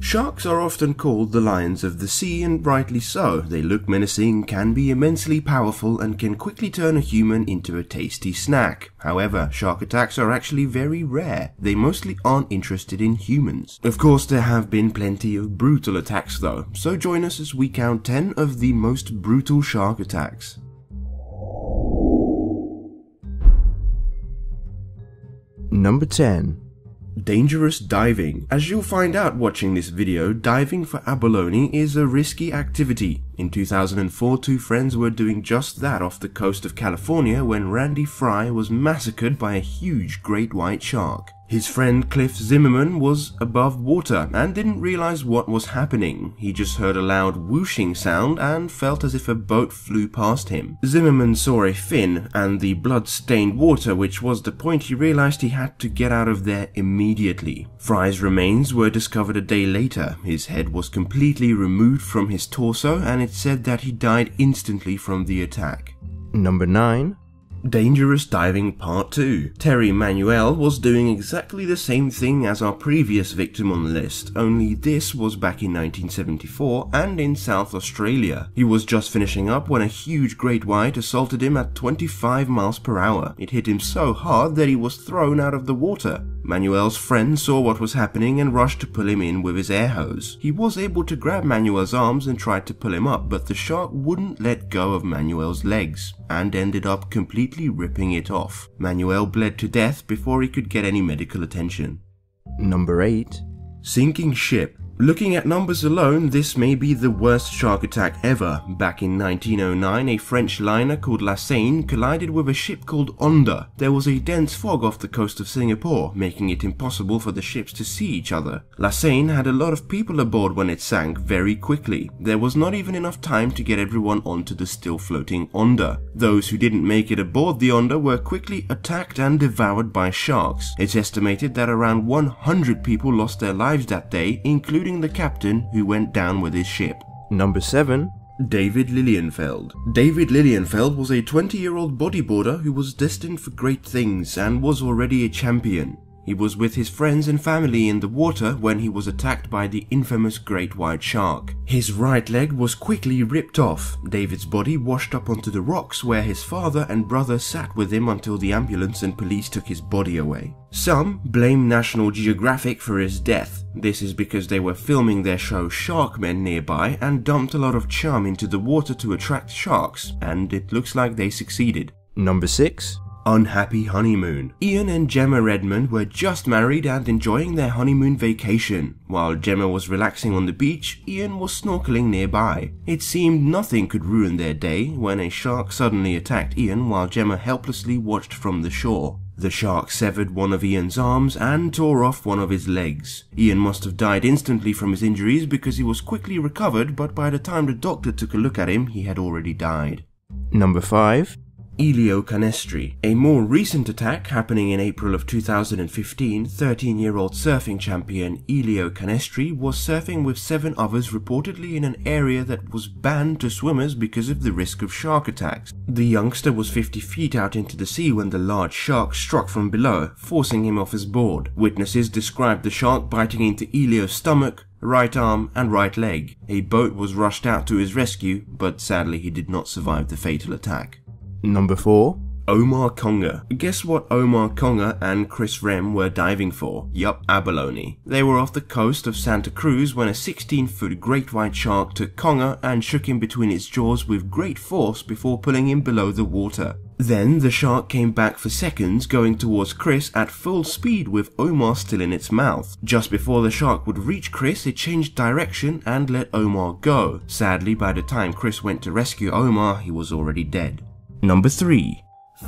Sharks are often called the lions of the sea, and rightly so. They look menacing, can be immensely powerful, and can quickly turn a human into a tasty snack. However, shark attacks are actually very rare. They mostly aren't interested in humans. Of course, there have been plenty of brutal attacks though, so join us as we count 10 of the most brutal shark attacks. Number 10. Dangerous diving. As you'll find out watching this video, diving for abalone is a risky activity. In 2004, two friends were doing just that off the coast of California when Randy Fry was massacred by a huge great white shark. His friend Cliff Zimmerman was above water and didn't realize what was happening. He just heard a loud whooshing sound and felt as if a boat flew past him. Zimmerman saw a fin and the blood-stained water, which was the point he realized he had to get out of there immediately. Fry's remains were discovered a day later. His head was completely removed from his torso, and it's said that he died instantly from the attack. Number 9. Dangerous diving part 2. Terry Manuel was doing exactly the same thing as our previous victim on the list, only this was back in 1974 and in South Australia. He was just finishing up when a huge great white assaulted him at 25 miles per hour. It hit him so hard that he was thrown out of the water. Manuel's friend saw what was happening and rushed to pull him in with his air hose. He was able to grab Manuel's arms and tried to pull him up, but the shark wouldn't let go of Manuel's legs and ended up completely ripping it off. Manuel bled to death before he could get any medical attention. Number 8. Sinking ship. Looking at numbers alone, this may be the worst shark attack ever. Back in 1909, a French liner called La Seine collided with a ship called Onda. There was a dense fog off the coast of Singapore, making it impossible for the ships to see each other. La Seine had a lot of people aboard when it sank very quickly. There was not even enough time to get everyone onto the still floating Onda. Those who didn't make it aboard the Onda were quickly attacked and devoured by sharks. It's estimated that around 100 people lost their lives that day, including the captain, who went down with his ship. Number 7. David Lilienfeld. David Lilienfeld was a 20-year-old bodyboarder who was destined for great things and was already a champion. He was with his friends and family in the water when he was attacked by the infamous great white shark. His right leg was quickly ripped off. David's body washed up onto the rocks where his father and brother sat with him until the ambulance and police took his body away. Some blame National Geographic for his death. This is because they were filming their show Sharkmen nearby and dumped a lot of chum into the water to attract sharks, and it looks like they succeeded. Number 6. Unhappy honeymoon. Ian and Gemma Redmond were just married and enjoying their honeymoon vacation. While Gemma was relaxing on the beach, Ian was snorkeling nearby. It seemed nothing could ruin their day when a shark suddenly attacked Ian while Gemma helplessly watched from the shore. The shark severed one of Ian's arms and tore off one of his legs. Ian must have died instantly from his injuries because he was quickly recovered, but by the time the doctor took a look at him, he had already died. Number 5. Elio Canestri. A more recent attack happening in April of 2015, 13-year-old surfing champion Elio Canestri was surfing with 7 others reportedly in an area that was banned to swimmers because of the risk of shark attacks. The youngster was 50 feet out into the sea when the large shark struck from below, forcing him off his board. Witnesses described the shark biting into Elio's stomach, right arm and right leg. A boat was rushed out to his rescue, but sadly he did not survive the fatal attack. Number 4. Omar Conger. Guess what Omar Conger and Chris Rem were diving for? Yup, abalone. They were off the coast of Santa Cruz when a 16-foot great white shark took Conger and shook him between its jaws with great force before pulling him below the water. Then the shark came back for seconds, going towards Chris at full speed with Omar still in its mouth. Just before the shark would reach Chris, it changed direction and let Omar go. Sadly, by the time Chris went to rescue Omar, he was already dead. Number 3.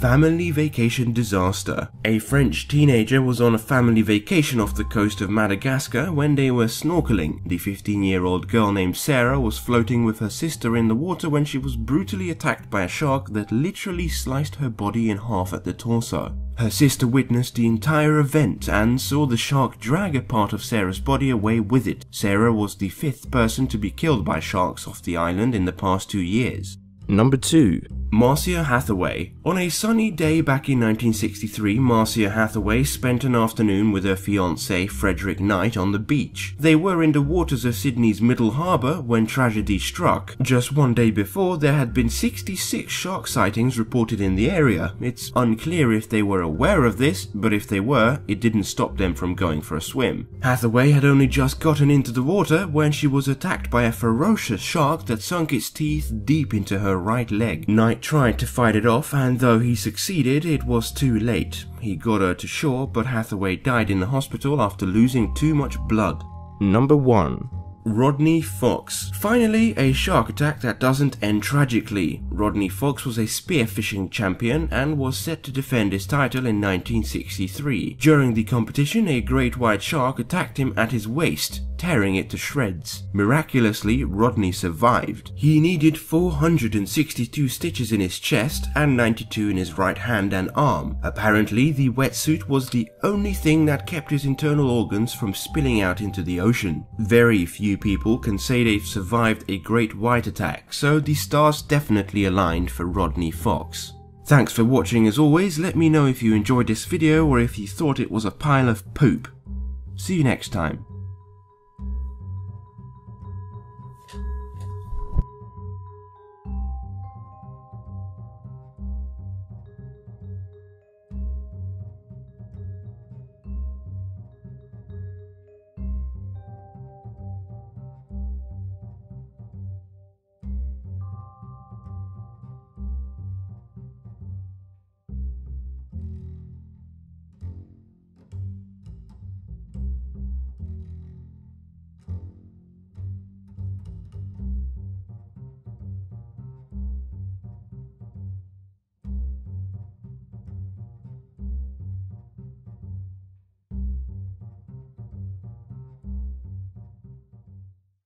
Family vacation disaster. A French teenager was on a family vacation off the coast of Madagascar when they were snorkeling. The 15-year-old girl named Sarah was floating with her sister in the water when she was brutally attacked by a shark that literally sliced her body in half at the torso. Her sister witnessed the entire event and saw the shark drag a part of Sarah's body away with it. Sarah was the 5th person to be killed by sharks off the island in the past 2 years. Number 2. Marcia Hathaway. On a sunny day back in 1963, Marcia Hathaway spent an afternoon with her fiancé Frederick Knight on the beach. They were in the waters of Sydney's Middle Harbour when tragedy struck. Just one day before, there had been 66 shark sightings reported in the area. It's unclear if they were aware of this, but if they were, it didn't stop them from going for a swim. Hathaway had only just gotten into the water when she was attacked by a ferocious shark that sunk its teeth deep into her right leg. Knight tried to fight it off, and though he succeeded, it was too late. He got her to shore, but Hathaway died in the hospital after losing too much blood. Number 1. Rodney Fox. Finally, a shark attack that doesn't end tragically. Rodney Fox was a spearfishing champion and was set to defend his title in 1963. During the competition, a great white shark attacked him at his waist, tearing it to shreds. Miraculously, Rodney survived. He needed 462 stitches in his chest and 92 in his right hand and arm. Apparently, the wetsuit was the only thing that kept his internal organs from spilling out into the ocean. Very few people can say they've survived a great white attack, so the stars definitely aligned for Rodney Fox. Thanks for watching as always. Let me know if you enjoyed this video or if you thought it was a pile of poop. See you next time.